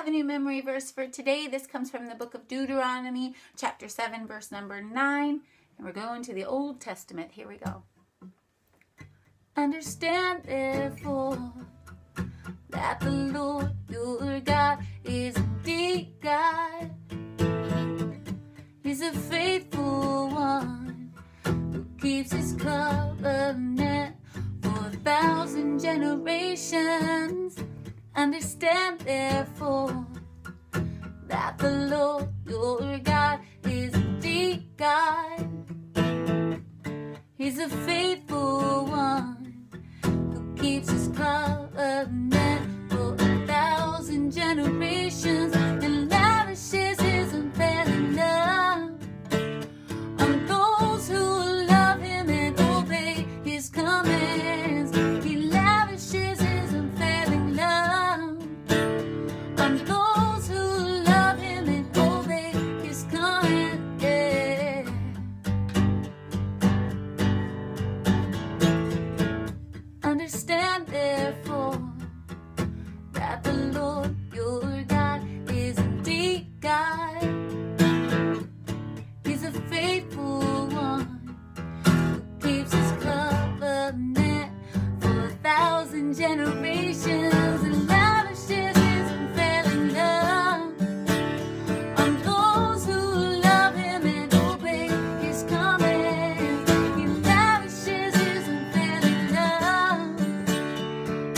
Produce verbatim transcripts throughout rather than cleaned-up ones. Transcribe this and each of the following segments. have a new memory verse for today. This comes from the book of Deuteronomy, chapter seven, verse number nine. And we're going to the Old Testament. Here we go. Understand, therefore, that the Lord your God is indeed God. He's a faithful one who keeps his covenant for a thousand generations. Understand, therefore, that the Lord your God is indeed God. He's a faithful one who keeps his covenant for a thousand generations and lavishes his unfailing love on those who love him and obey his commands. He lavishes his unfailing love on those who love him and obey his commands. Yeah. Understand, therefore, that the Lord your God is indeed God. He's a faithful one who keeps his covenant for a thousand generations and lavishes his unfailing love on those who love him and obey his commands. He lavishes his unfailing love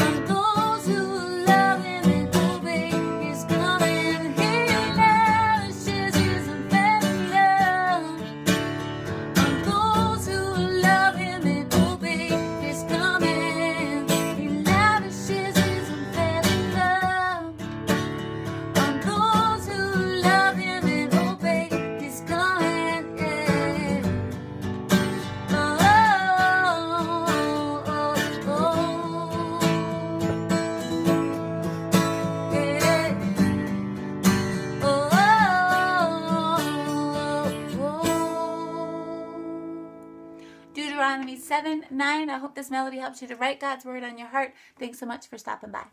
on those who love him and obey his commands. He lavishes his unfailing love on those who love him and obey his commands. He lavishes his unfailing love on those who love him and obey his commands. Yeah. Oh, oh, oh, oh. Yeah. Oh, oh, oh, oh. Deuteronomy seven, nine. I hope this melody helps you to write God's word on your heart. Thanks so much for stopping by.